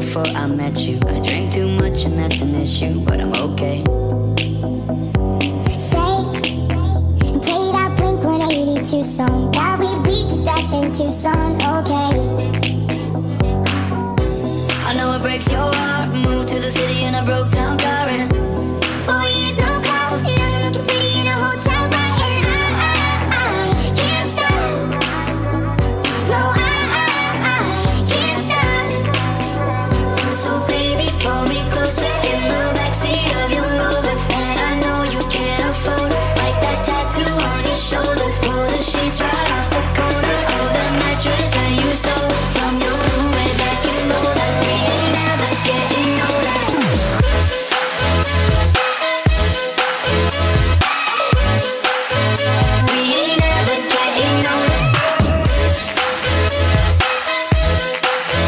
before I met you. I drank too much and that's an issue, but I'm okay. Stay, play that Blink-182 song that we beat to death in Tucson, okay. I know it breaks your heart. Moved to the city and I broke down crying. 4 years, no clouds, and I'm looking pretty in a hotel bar. And I can't stop. No, I can't stop. So baby, pull me closer in the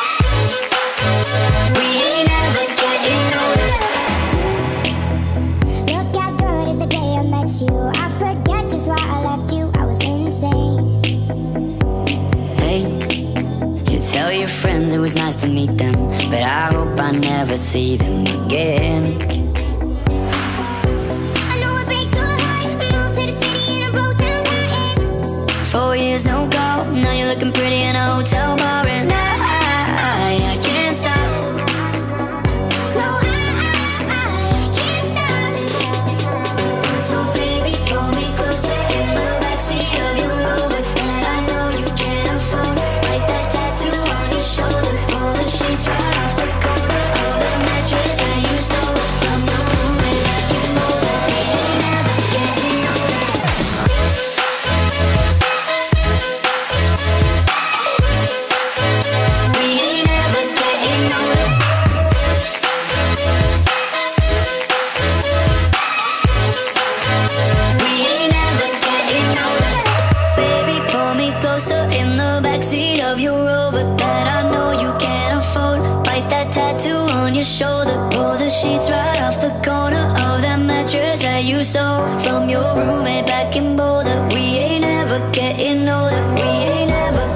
backseat of your Rover. And I know you can't afford it, like that tattoo on your shoulder. Pull the sheets right off the corner of the mattress that you sold from your room way back in Boulder. Tell your friends it was nice to meet them, but I hope I never see them again. I know it breaks your heart. Moved to the city and I broke down crying. 4 years, no calls. Now you're looking pretty in a hotel bar. And I can't stop. No, I can't stop. So baby, pull me closer in the backseat of your Rover. And I know you can't afford it, like that tattoo on your shoulder. Pull the sheets right off the corner of the mattress that you stole from your room way back in Boulder. We ain't never getting older. We ain't never getting older. We ain't never getting older. Baby, pull me closer in the backseat of your Rover that I know you can't afford. Bite that tattoo on your shoulder. Pull the sheets right off the corner of that mattress that you stole from your roommate back in Boulder. We ain't never getting older. We ain't never.